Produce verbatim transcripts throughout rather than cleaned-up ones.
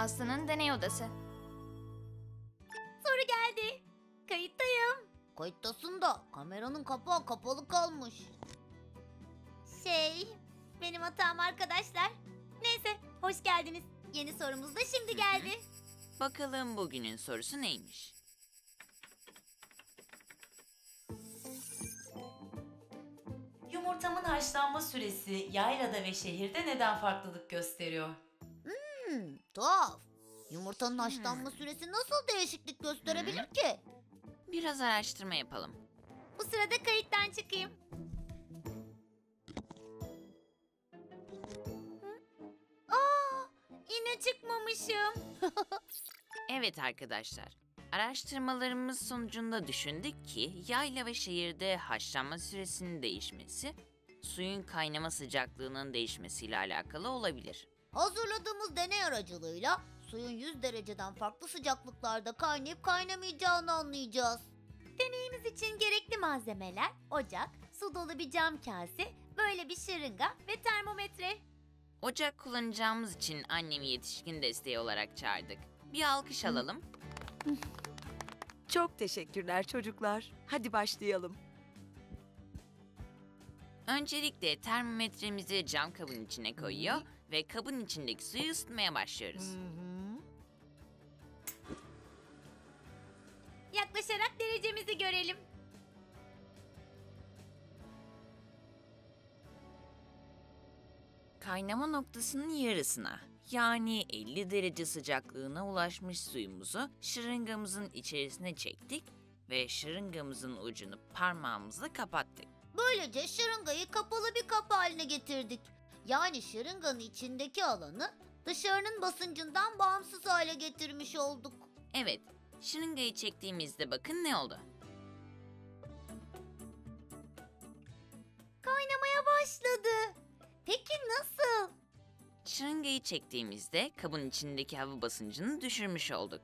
Aslan'ın Deney Odası. Soru geldi. Kayıttayım. Kayıttasın da kameranın kapağı kapalı kalmış. Şey, benim hatam arkadaşlar. Neyse, hoş geldiniz. Yeni sorumuz da şimdi geldi. Bakalım bugünün sorusu neymiş? Yumurtamın haşlanma süresi yaylada ve şehirde neden farklılık gösteriyor? Hmm, tuhaf. Yumurtanın haşlanma hmm. süresi nasıl değişiklik gösterebilir hmm. ki? Biraz araştırma yapalım. Bu sırada kayıttan çıkayım. Aa, yine çıkmamışım. Evet arkadaşlar. Araştırmalarımız sonucunda düşündük ki yayla ve şehirde haşlanma süresinin değişmesi, suyun kaynama sıcaklığının değişmesiyle alakalı olabilir. Hazırladığımız deney aracılığıyla suyun yüz dereceden farklı sıcaklıklarda kaynayıp kaynamayacağını anlayacağız. Deneyimiz için gerekli malzemeler ocak, su dolu bir cam kase, böyle bir şırınga ve termometre. Ocak kullanacağımız için annemi yetişkin desteği olarak çağırdık. Bir alkış alalım. Çok teşekkürler çocuklar. Hadi başlayalım. Öncelikle termometremizi cam kabın içine koyuyor ve kabın içindeki suyu ısıtmaya başlıyoruz. Hı hı. Yaklaşarak derecemizi görelim. Kaynama noktasının yarısına, yani elli derece sıcaklığına ulaşmış suyumuzu şırıngamızın içerisine çektik ve şırıngamızın ucunu parmağımızla kapattık. Böylece şırıngayı kapalı bir kap haline getirdik. Yani şırınganın içindeki alanı dışarının basıncından bağımsız hale getirmiş olduk. Evet, şırıngayı çektiğimizde bakın ne oldu. Kaynamaya başladı. Peki nasıl? Şırıngayı çektiğimizde kabın içindeki hava basıncını düşürmüş olduk.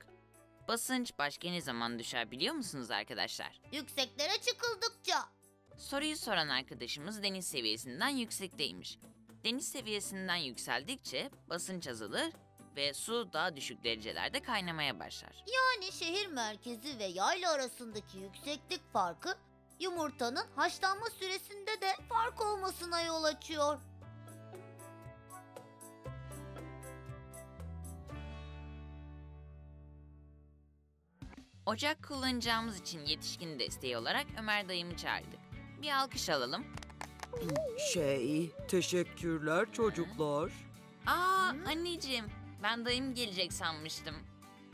Basınç başka ne zaman düşer biliyor musunuz arkadaşlar? Yükseklere çıkıldıkça. Soruyu soran arkadaşımız deniz seviyesinden yüksekteymiş. Deniz seviyesinden yükseldikçe basınç azalır ve su daha düşük derecelerde kaynamaya başlar. Yani şehir merkezi ve yayla arasındaki yükseklik farkı yumurtanın haşlanma süresinde de fark olmasına yol açıyor. Ocak kullanacağımız için yetişkin desteği olarak Ömer dayımı çağırdık. Bir alkış alalım. Şey, teşekkürler çocuklar. Aa, anneciğim, ben dayım gelecek sanmıştım.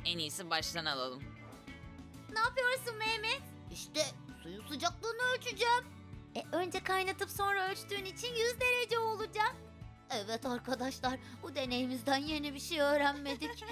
En iyisi baştan alalım. Ne yapıyorsun Mehmet? İşte suyun sıcaklığını ölçeceğim. E, önce kaynatıp sonra ölçtüğün için yüz derece olacak. Evet arkadaşlar, bu deneyimizden yeni bir şey öğrenmedik.